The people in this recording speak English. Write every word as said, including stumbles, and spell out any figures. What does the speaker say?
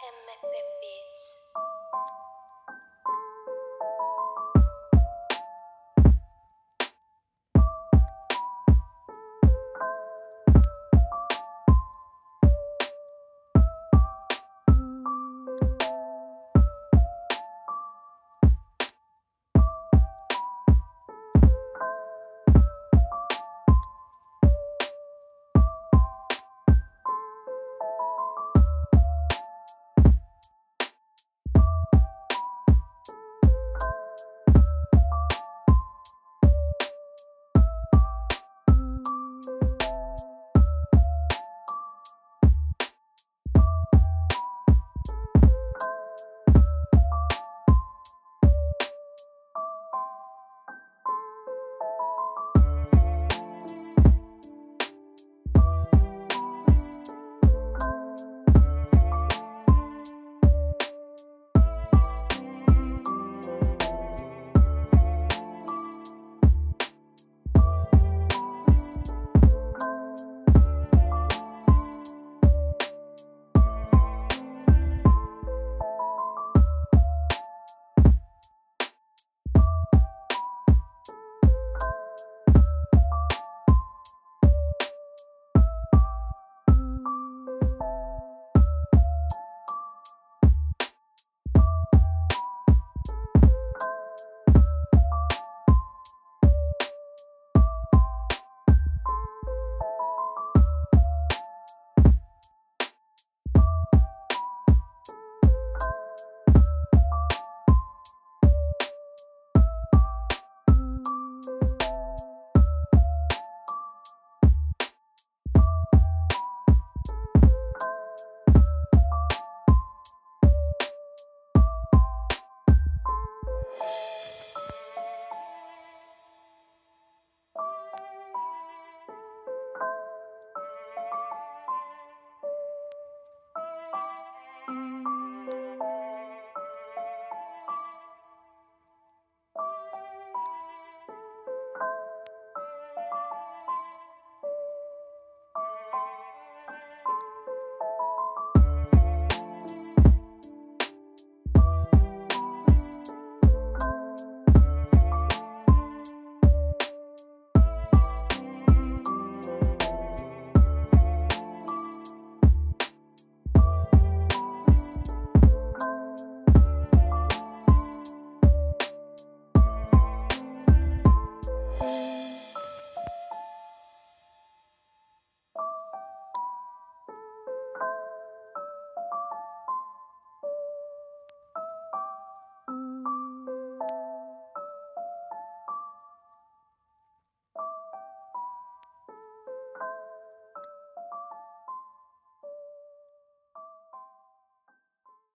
I am Map Beats.